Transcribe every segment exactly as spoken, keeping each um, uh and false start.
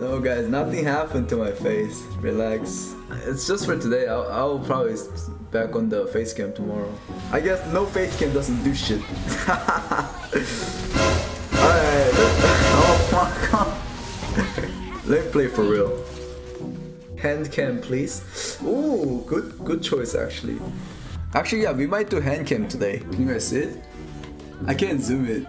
No guys, nothing happened to my face. Relax. It's just for today. I'll, I'll probably back on the face cam tomorrow. I guess no face cam doesn't do shit. Alright. Oh my god. Let's play for real. Hand cam, please. Ooh, good, good choice actually. Actually, yeah, we might do hand cam today. Can you guys see it? I can't zoom it.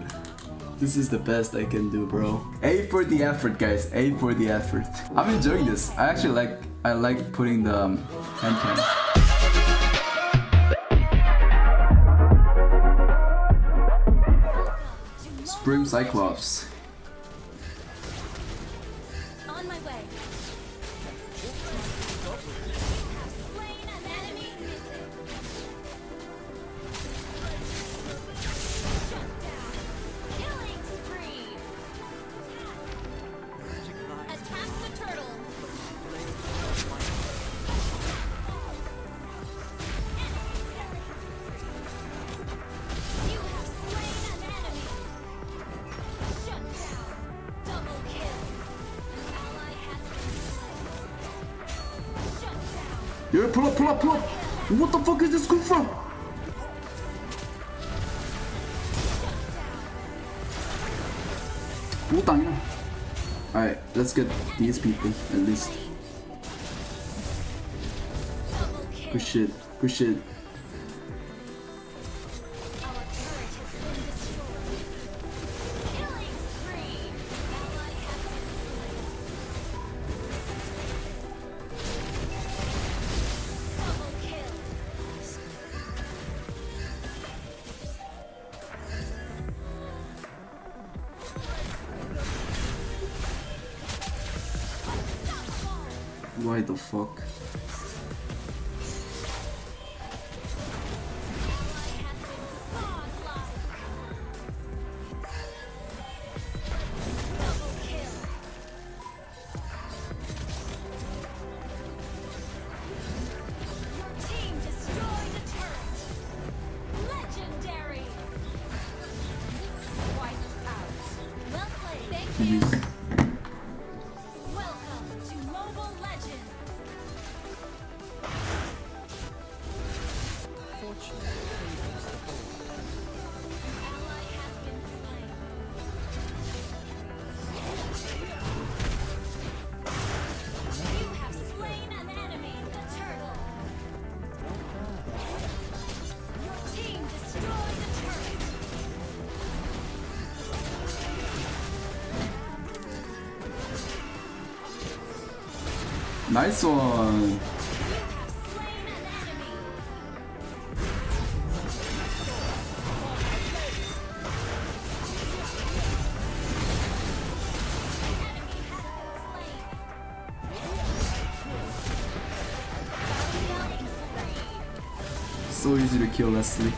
This is the best I can do, bro. A for the effort, guys. A for the effort. I'm enjoying this. I actually like. I like putting the um, hand cam. Spring Cyclops. On my way. Yeah, pull up, pull up, pull up! What the fuck is this good for? Alright, let's get these people, at least. Good shit, good shit. Why the fuck? Nice one! So easy to kill Leslie.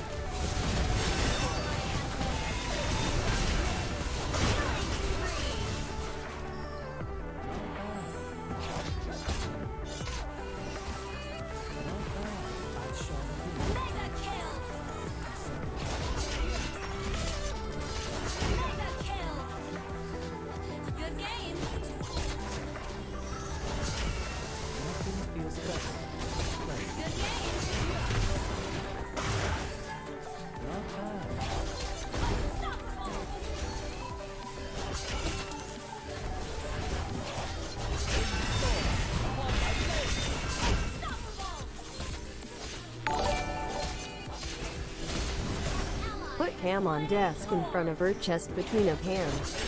Put Pam on desk in front of her chest between of hands.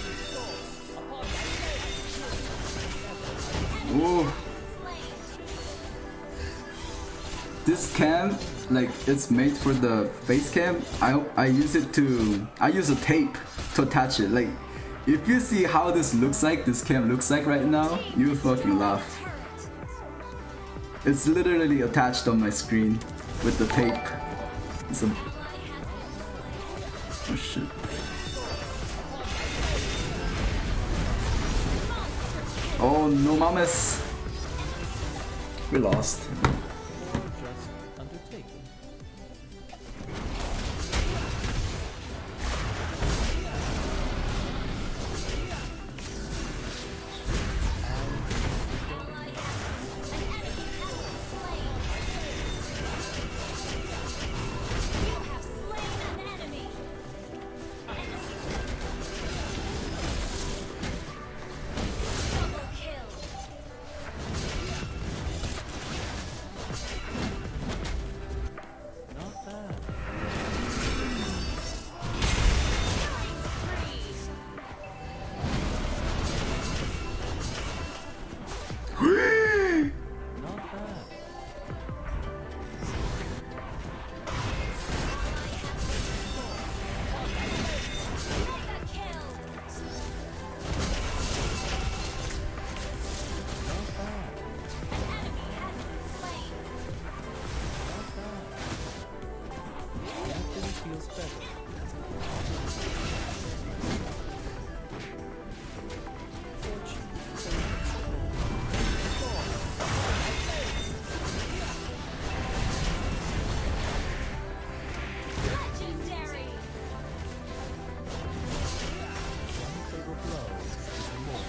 Ooh. This cam, like it's made for the face cam. I I use it to I use a tape to attach it. Like if you see how this looks like, this cam looks like right now, you fucking laugh. It's literally attached on my screen with the tape. It's a Oh shit. Oh no mames. We lost.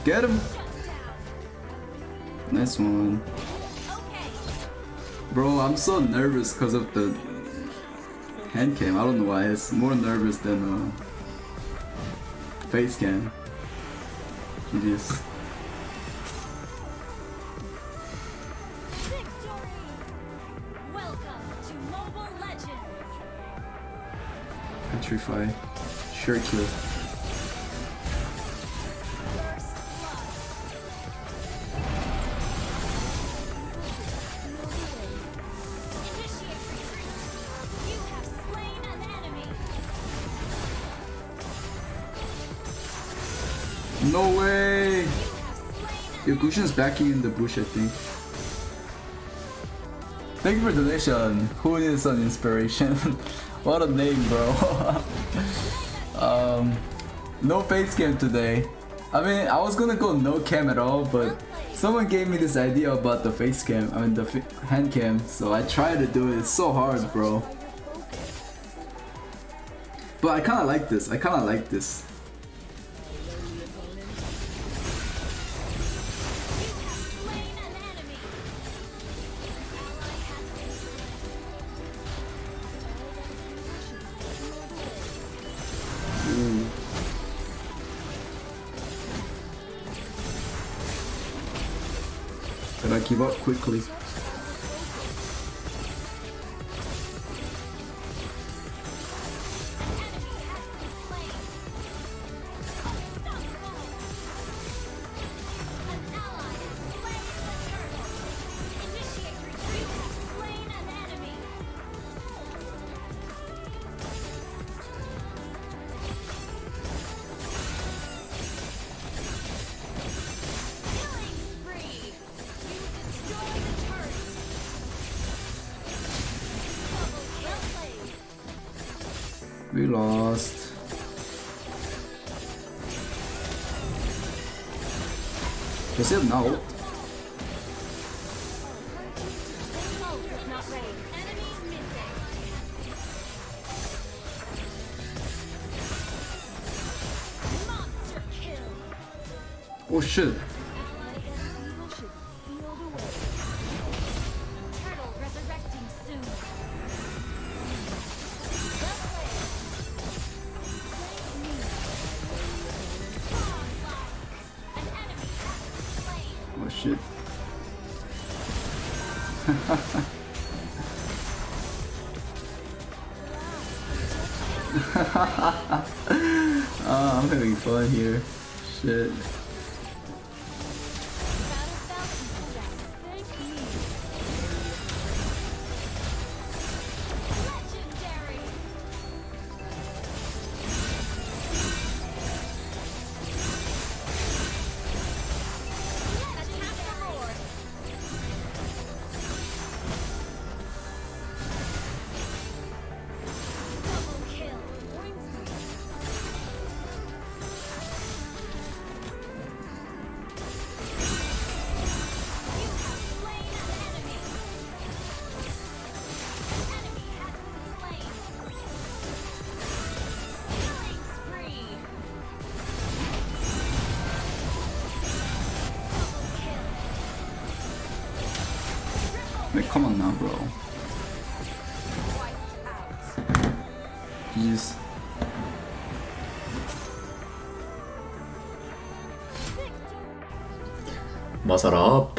Get him! Nice one. Bro, I'm so nervous because of the hand cam. I don't know why. It's more nervous than uh, face cam. G G's. Petrify. Sure kill. No way! Your Gushin's backing in the bush, I think. Thank you for the donation. Who needs an inspiration? What a name, bro. um, no face cam today. I mean, I was gonna go no cam at all, but someone gave me this idea about the face cam. I mean, the hand cam. So I tried to do it. It's so hard, bro. But I kind of like this. I kind of like this. But I give up quickly. We lost. Does it now? Oh shit. Oh shit. Oh, I'm having fun here. Shit. Wait, come on now, bro. Jeez. What's up?